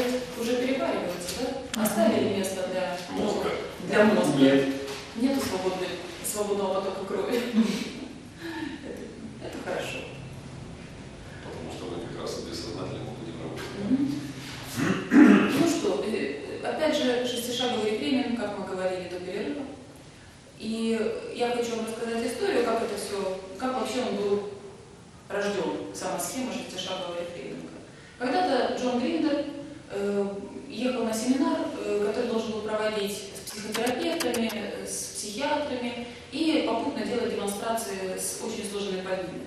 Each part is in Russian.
они уже перевариваются, да? Оставили место для мозга. Для мозга. Нету свободного потока крови. Это хорошо. Потому что мы как раз бессознательно будем работать. Ну что, опять же, шестишаговый рефрейминг, как мы говорили до перерыва. И я хочу вам рассказать историю, как это все, как вообще он был рожден, сама схема шестишагового рефрейминга. Когда-то Джон Гриндер ехал на семинар, который должен был проводить с психотерапевтами, с психиатрами и попутно делать демонстрации с очень сложными больными,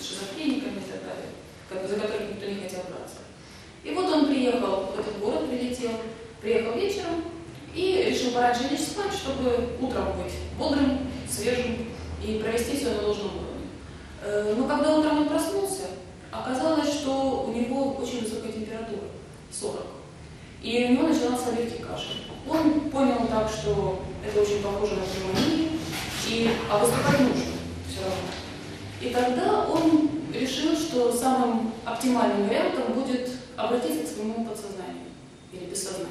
с шизофрениками и так далее, за которых никто не хотел браться. И вот он приехал в этот город, приехал вечером и решил пораньше лечь спать, чтобы утром быть бодрым, свежим и провести все на должном уровне. Но когда утром он проснулся, оказалось, что у него очень высокая температура, 40, и у него начался легкий кашель. Он понял так, что это очень похоже на пневмонию, а выступать нужно все равно. И тогда он решил, что самым оптимальным вариантом будет обратиться к своему подсознанию или бессознательному.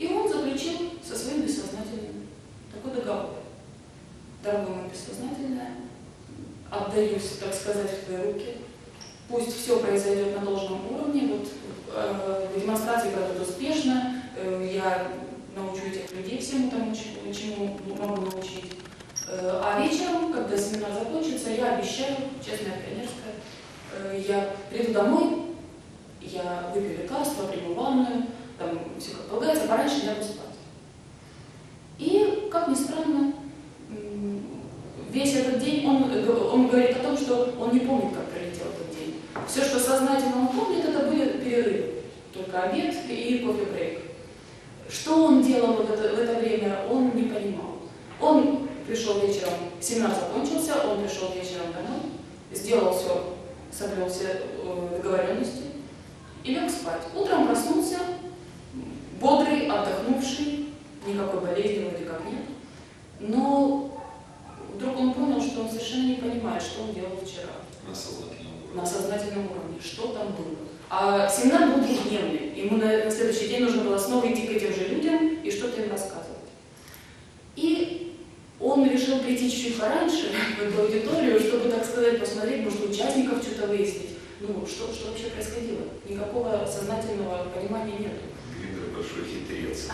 И он заключил со своим бессознательным такой договор. Дорогой мой бессознательное, отдаюсь, так сказать, в твои руки. Пусть все произойдет на должном уровне, вот, демонстрации пройдут успешно, я научу этих людей всему тому, чему могу научить. А вечером, когда семинар закончится, я обещаю, честная пионерская, я приду домой, я выпью лекарства, приму ванную, там все как полагается, пораньше я буду спать. И, как ни странно, весь этот день он говорит о том, что он не помнит, как пролетел этот день. Все, что сознательно он помнит, это были перерывы, только обед и кофе-брейк. Что он делал в это время, он не понимал. Он пришел вечером, семинар закончился, он пришел вечером домой, сделал все, соблюл все договоренности и лег спать. Утром проснулся, бодрый, отдохнувший, никакой болезни вроде как нет. Но вдруг он понял, что он совершенно не понимает, что он делал вчера. На сознательном уровне. Что там было. А семинар был ежедневный. Ему на следующий день нужно было снова идти к этим же людям и что-то им рассказывать. И он решил прийти чуть-чуть пораньше в эту аудиторию, чтобы, так сказать, посмотреть, может, участников что-то выяснить. Ну, что вообще происходило. Никакого сознательного понимания нет. Гриндер большой хитрец.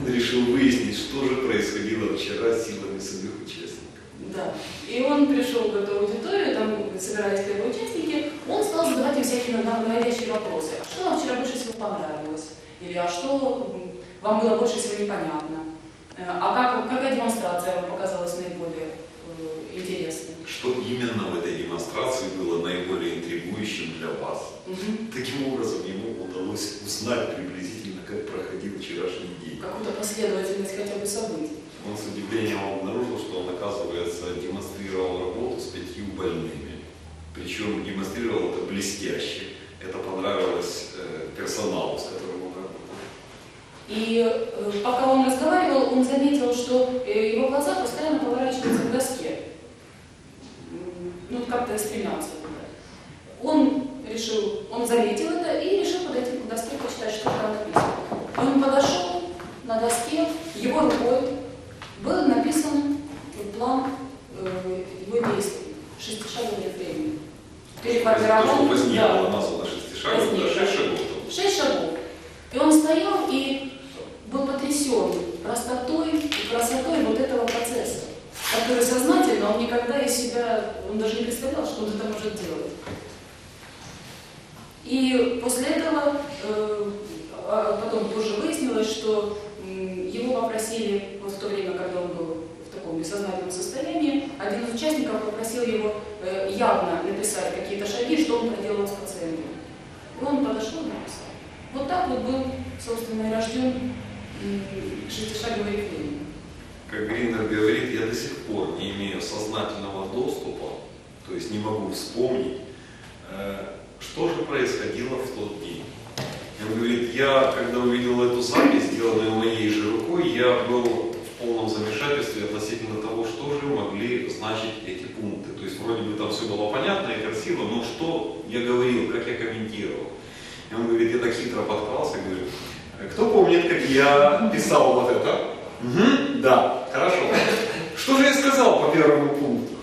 Он решил выяснить, что же происходило вчера с силами самих участников. Да. И он пришел в эту аудиторию, там собирались первые участники, он стал задавать им всякие наводящие вопросы. А что вам вчера больше всего понравилось? Или а что вам было больше всего непонятно? А какая демонстрация вам показалась наиболее интересной? Что именно в этой демонстрации было наиболее интригующим для вас? Таким образом ему удалось узнать приблизительно, как проходил вчерашний день. Какую-то последовательность хотя бы событий. Он с удивлением обнаружил, что он, оказывается, демонстрировал работу с 5 больными. Причем демонстрировал это блестяще. Это понравилось персоналу, с которым он работал. И пока он разговаривал, он заметил, что его глаза постоянно поворачиваются к доске. Ну, как-то стремятся туда. Он заметил это и решил подойти к доске, почитать, что там написано. Он подошел на доске, его рукой был написан план его действий, шестишаговый рефрейминг. Переформировал. Возникло названо шестишаговый, 6 шагов. 6 шагов. И он стоял и был потрясен простотой и красотой вот этого процесса, который сознательно он никогда из себя, он даже не представлял, что он это может делать. И после этого потом тоже выяснилось, что его попросили, вот в то время, когда он был в таком бессознательном состоянии, один из участников попросил его явно написать какие-то шаги, что он проделал с пациентом. И он подошел и написал. Вот так вот был, собственно, и рожден шестишаговый рефрейминг. Как Гриндер говорит, я до сих пор не имею сознательного доступа, то есть не могу вспомнить, что же происходило в тот день. Он говорит, я, когда увидел эту запись, сделанную моей же рукой, я был в полном замешательстве относительно того, что же могли значить эти пункты. То есть вроде бы там все было понятно и красиво, но что я говорил, как я комментировал. И он говорит, я так хитро подкрался, говорю, кто помнит, как я писал вот это? Угу, да, хорошо. Что же я сказал по первому пункту?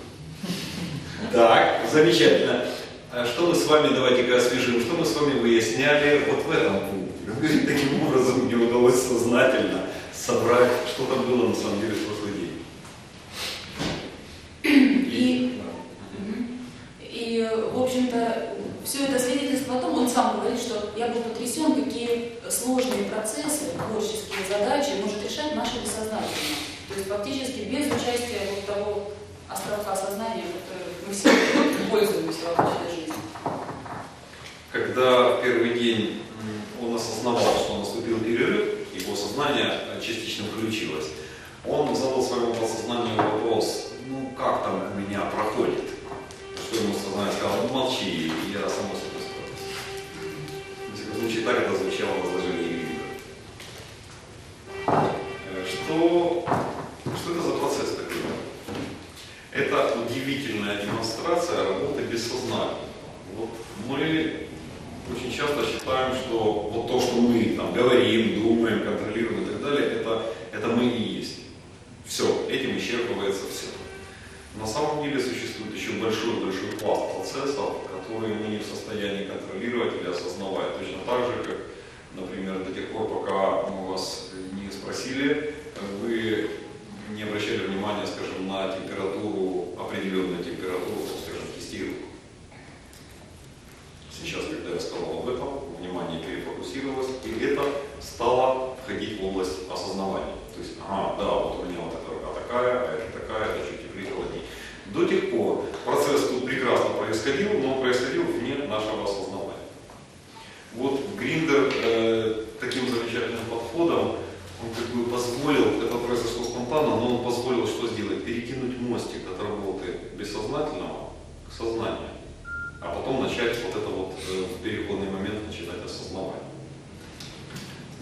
Так, замечательно. Что мы с вами, давайте-ка освежим, что мы с вами выясняли вот в этом пункте? Он говорит, таким образом мне удалось сознательно собрать, что там было на самом деле в прошлый день. И в общем-то, все это свидетельство о том, он сам говорит, что я был потрясен, какие сложные процессы, творческие задачи может решать наше бессознательное. То есть фактически без участия вот того островка сознания, которое мы все пользуемся в обычной жизни. Когда в первый день он осознавал, что наступил перерыв, его сознание частично включилось, он задал своему подсознанию вопрос, ну как там у меня проходит? Что ему сознание сказал, ну молчи, я само собой справлюсь. В всяком случае, так это звучало в изложении Гриндера. Что это за процесс такой? Это удивительная демонстрация работы без сознания. Вот мы очень часто считаем, что вот то, что мы там говорим, думаем, контролируем и так далее, это мы и есть. Все, этим исчерпывается все. На самом деле существует еще большой пласт процессов, которые мы не в состоянии контролировать или осознавать. Точно так же, как, например, до тех пор, пока мы вас не спросили, вы не обращали внимания, скажем, на температуру, определенную температуру, скажем, кистей рук. Сейчас, когда я сказал об этом, внимание перефокусировалось, и это стало входить в область осознавания. То есть, ага, да, вот у меня вот эта рука такая, а это такая, это чуть теплее, холоднее. До тех пор процесс тут прекрасно происходил, но происходил вне нашего осознавания. Вот Гриндер таким замечательным подходом, он как бы позволил, это произошло спонтанно, но он позволил что сделать? Перекинуть мостик от работы бессознательного к сознанию, а потом начать вот это вот в переходный момент начинать осознавать.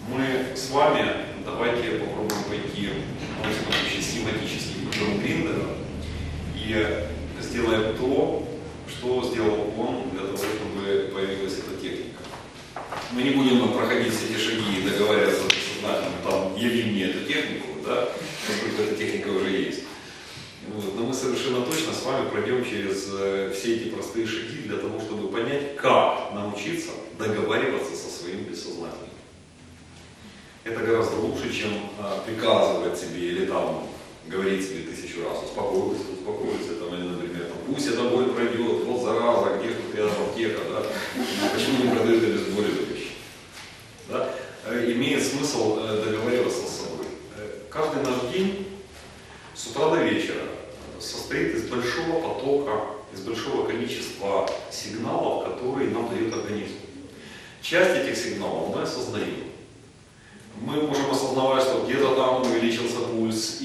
Мы с вами, давайте попробуем пойти, ну, систематически по Джону Гриндеру и сделаем то, что сделал он для того, чтобы появилась эта техника. Мы не будем проходить все эти шаги и договариваться, там, яви мне эту технику, да, поскольку эта техника уже есть. Вот. Но мы совершенно точно с вами пройдем через все эти простые шаги для того, чтобы понять, как научиться договариваться со своим бессознательным. Это гораздо лучше, чем приказывать себе или там говорить себе тысячу раз, успокойся, успокойся, там, или, например, там, пусть эта боль пройдет, вот зараза, где тут рядом аптека, да? Почему не продают обезболивающие? Да? Имеет смысл договариваться с собой. Каждый наш день с утра до вечера состоит из большого потока, из большого количества сигналов, которые нам дает организм. Часть этих сигналов мы осознаем. Мы можем осознавать, что где-то там увеличился пульс.